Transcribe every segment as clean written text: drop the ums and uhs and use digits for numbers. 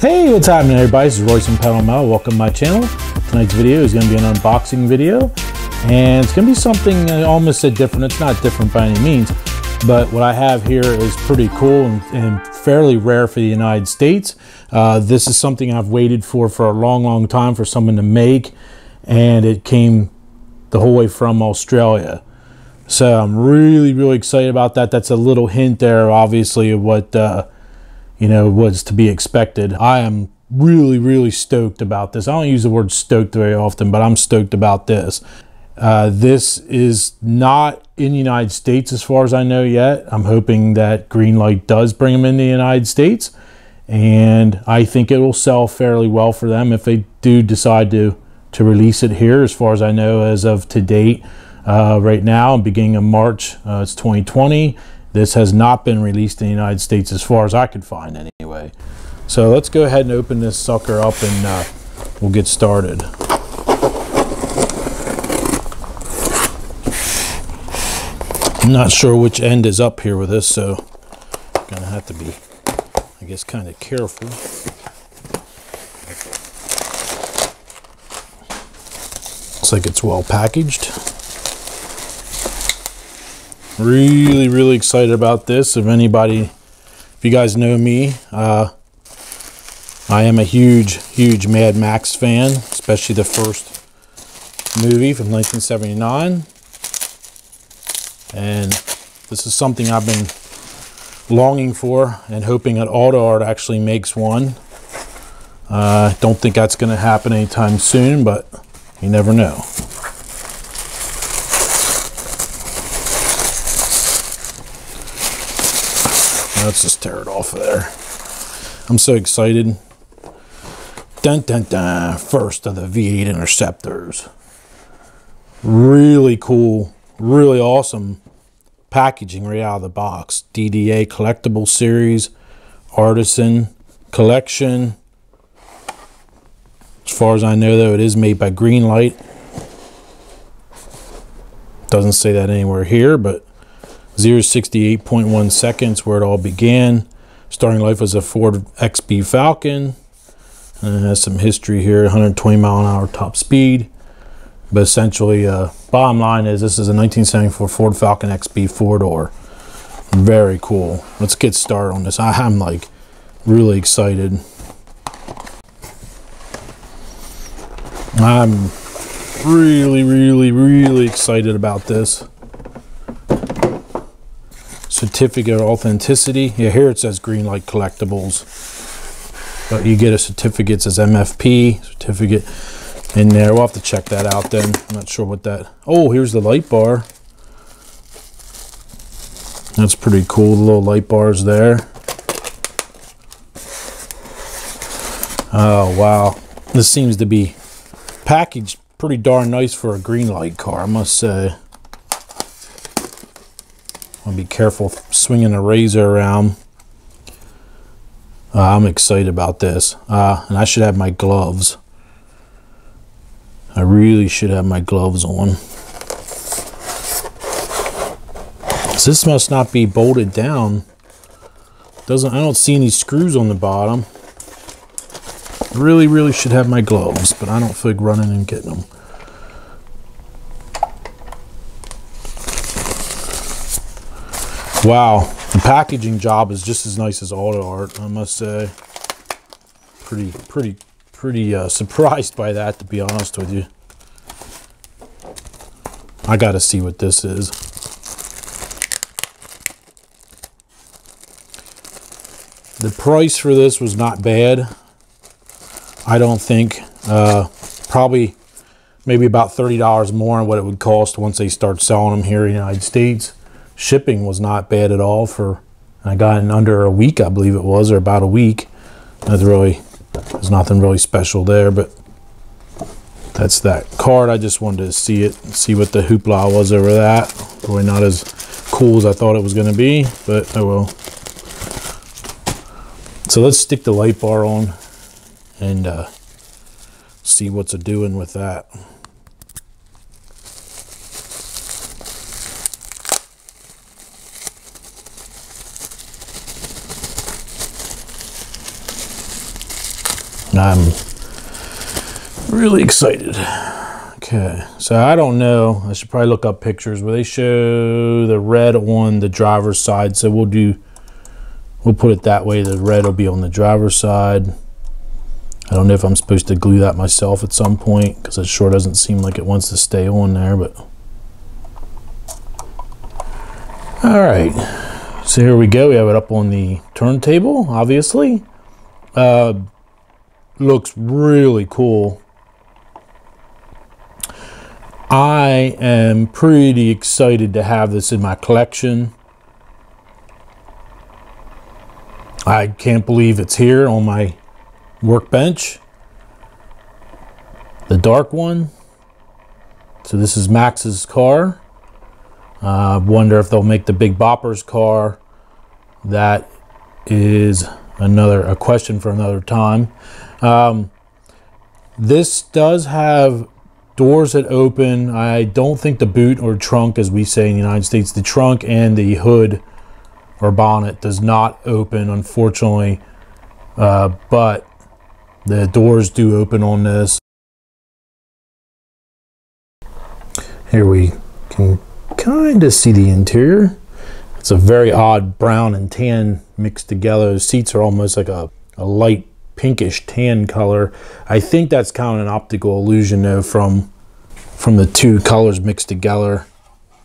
Hey, what's happening everybody? This is Royce from Pedal2Metal. Welcome to my channel. Tonight's video is going to be an unboxing video, and it's going to be something I almost said different. It's not different by any means, but what I have here is pretty cool and fairly rare for the United States. This is something I've waited for a long time for someone to make, and it came the whole way from Australia. So I'm really excited about that. That's a little hint there, obviously, of what you know, was to be expected. I am really stoked about this. I don't use the word stoked very often, but I'm stoked about this. This is not in the United States as far as I know yet. I'm hoping that Greenlight does bring them in the United States, and I think it will sell fairly well for them if they do decide to release it here. As far as I know, as of to date, right now, beginning of March, it's 2020. This has not been released in the United States as far as I could find anyway. So let's go ahead and open this sucker up, and we'll get started. I'm not sure which end is up here with this, so I'm gonna have to be, I guess, kind of careful. Looks like it's well packaged. Really excited about this. If you guys know me, I am a huge Mad Max fan, especially the first movie from 1979, and this is something I've been longing for and hoping that AutoArt actually makes one. Don't think that's going to happen anytime soon, but you never know. Let's just tear it off of there. I'm so excited. Dun dun dun, first of the V8 Interceptors. Really cool, really awesome packaging right out of the box. DDA Collectible Series, Artisan Collection. As far as I know though, it is made by Greenlight. Doesn't say that anywhere here, but 0.68.1 seconds where it all began. Starting life as a Ford XB Falcon, and it has some history here. 120 mph top speed, but essentially bottom line is this is a 1974 Ford Falcon XB four-door. Very cool. Let's get started on this. I'm like really excited. I'm really excited about this. Certificate of authenticity. Yeah, here it says Greenlight Collectibles, but you get a certificate. It says MFP certificate in there. We'll have to check that out then. I'm not sure what that. Oh, here's the light bar. That's pretty cool. The little light bars there. Oh wow, this seems to be packaged pretty darn nice for a Greenlight car, I must say. I'll be careful swinging a razor around. I'm excited about this, and I should have my gloves. I really should have my gloves on. So this must not be bolted down. Doesn't, I don't see any screws on the bottom. Really should have my gloves, but I don't feel like running and getting them. Wow, the packaging job is just as nice as AutoArt, I must say. Pretty surprised by that, to be honest with you. I gotta see what this is. The price for this was not bad, I don't think. Probably maybe about $30 more than what it would cost once they start selling them here in the United States. Shipping was not bad at all for, I got in under a week, I believe it was, or about a week. That's really, there's nothing really special there, but that's that card. I just wanted to see it, see what the hoopla was over that. Probably not as cool as I thought it was going to be, but oh well. So let's stick the light bar on and see what's a-doing with that. I'm really excited. Okay, so I don't know. I should probably look up pictures where they show the red on the driver's side. So we'll put it that way. The red will be on the driver's side. I don't know if I'm supposed to glue that myself at some point because it sure doesn't seem like it wants to stay on there, but. All right, so here we go. We have it up on the turntable, obviously. Looks really cool. I am pretty excited to have this in my collection. I can't believe it's here on my workbench, the dark one. So this is Max's car. I wonder if they'll make the Big Bopper's car. That is a question for another time. This does have doors that open. I don't think the boot or trunk, as we say in the United States, the trunk and the hood or bonnet does not open, unfortunately, but the doors do open on this. Here we can kind of see the interior. It's a very odd brown and tan mixed together. The seats are almost like a light pinkish tan color. I think that's kind of an optical illusion though from the two colors mixed together.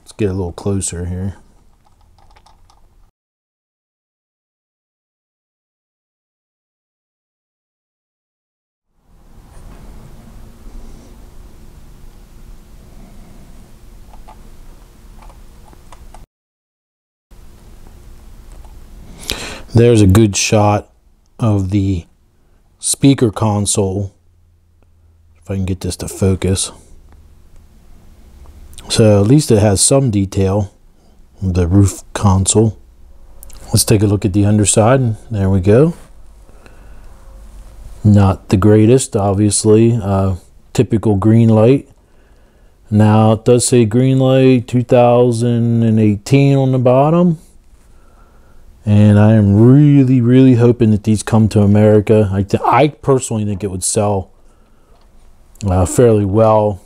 Let's get a little closer here. There's a good shot of the speaker console, if I can get this to focus. So at least it has some detail, the roof console. Let's take a look at the underside. There we go. Not the greatest, obviously. Typical Greenlight. Now it does say Greenlight 2018 on the bottom. And I am really, really hoping that these come to America. I personally think it would sell fairly well.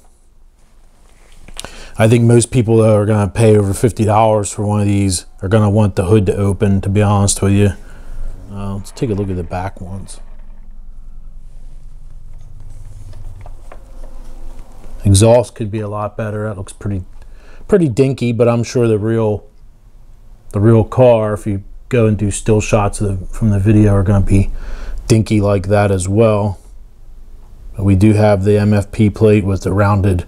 I think most people that are going to pay over $50 for one of these are going to want the hood to open, to be honest with you. Let's take a look at the back ones. Exhaust could be a lot better. That looks pretty dinky, but I'm sure the real car, if you go and do still shots from the video, are going to be dinky like that as well. But we do have the MFP plate with the rounded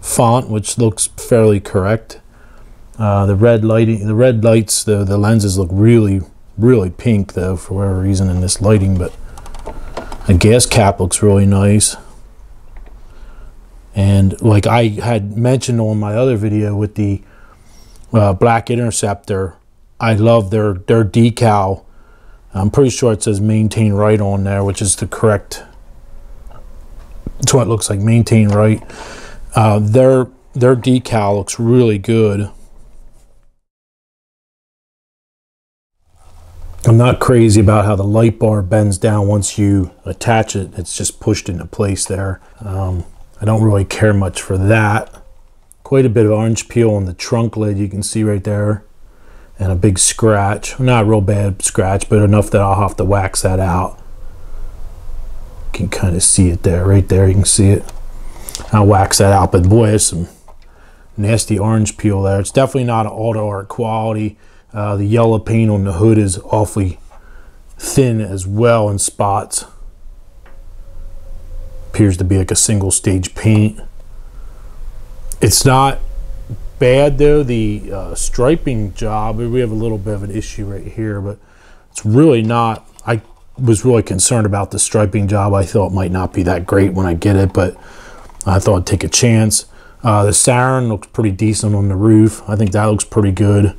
font, which looks fairly correct. The red lights, though, the lenses look really, really pink though for whatever reason in this lighting. But the gas cap looks really nice. And like I had mentioned on my other video with the black Interceptor, I love their decal. I'm pretty sure it says maintain right on there, which is the correct, that's what it looks like, maintain right. Their decal looks really good. I'm not crazy about how the light bar bends down once you attach it. It's just pushed into place there. I don't really care much for that. Quite a bit of orange peel on the trunk lid, you can see right there, and a big scratch. Not a real bad scratch, but enough that I'll have to wax that out. You can kind of see it there, right there, you can see it. I'll wax that out, but boy, there's some nasty orange peel there. It's definitely not an AutoArt quality. The yellow paint on the hood is awfully thin as well in spots. Appears to be like a single stage paint. It's not bad though, the striping job. We have a little bit of an issue right here, but it's really not, I was really concerned about the striping job. I thought it might not be that great when I get it, but I thought I'd take a chance. The siren looks pretty decent on the roof. I think that looks pretty good.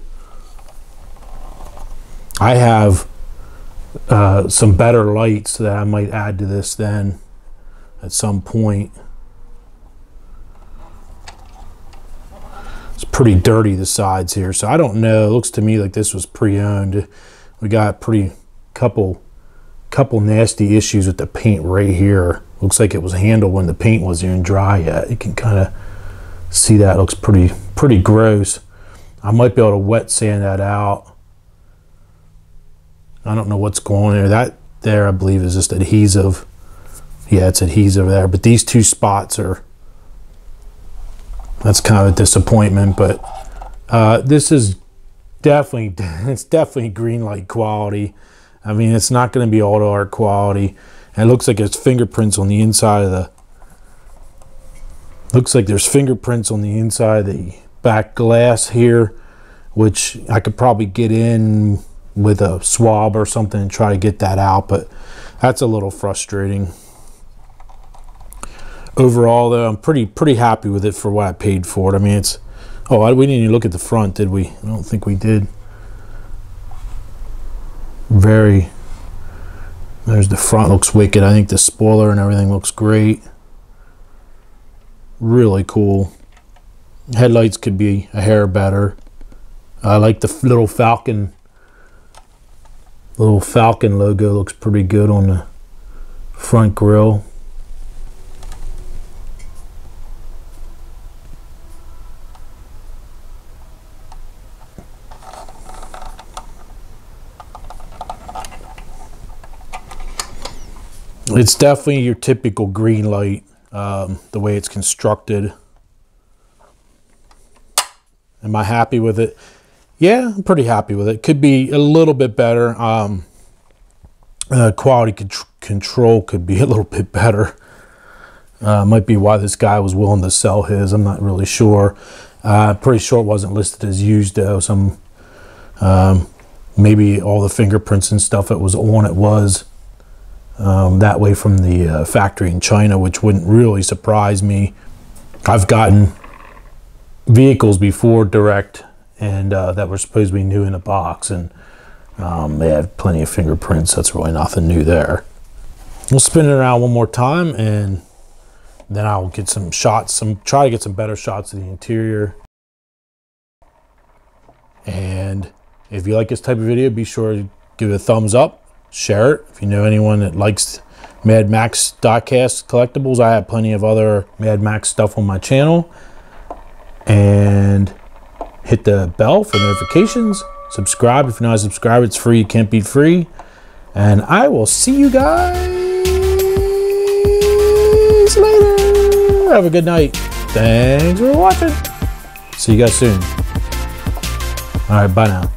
I have some better lights that I might add to this then at some point. It's pretty dirty, the sides here, so I don't know. It looks to me like this was pre-owned. We got a couple couple nasty issues with the paint right here. Looks like it was handled when the paint wasn't even dry yet. You can kind of see that. It looks pretty gross. I might be able to wet sand that out. I don't know what's going on there. That there, I believe, is just adhesive. Yeah, it's adhesive there. But these two spots are, that's kind of a disappointment. But this is definitely, it's definitely Greenlight quality. I mean, it's not going to be AutoArt quality. And it looks like there's fingerprints on the inside of the, looks like there's fingerprints on the inside of the back glass here, which I could probably get in with a swab or something and try to get that out, but that's a little frustrating. Overall though, I'm pretty happy with it for what I paid for it. I mean, it's, oh, we didn't even look at the front, did we? I don't think we did. Very, there's the front, looks wicked. I think the spoiler and everything looks great. Really cool. Headlights could be a hair better. I like the little Falcon logo, looks pretty good on the front grille. It's definitely your typical Greenlight, the way it's constructed. Am I happy with it? Yeah, I'm pretty happy with it. Could be a little bit better. Quality control could be a little bit better. Might be why this guy was willing to sell his. I'm not really sure. Pretty sure it wasn't listed as used though. Some maybe all the fingerprints and stuff that was on it was that way from the factory in China, which wouldn't really surprise me. I've gotten vehicles before direct, and that were supposed to be new in a box, and they have plenty of fingerprints. That's really nothing new there. We'll spin it around one more time, and then I'll get some shots, try to get some better shots of the interior. And if you like this type of video, be sure to give it a thumbs up, share it. If you know anyone that likes Mad Max diecast collectibles, I have plenty of other Mad Max stuff on my channel. And hit the bell for notifications. Subscribe if you're not subscribed. It's free. You can't be free. And I will see you guys later. Have a good night. Thanks for watching. See you guys soon. All right, bye now.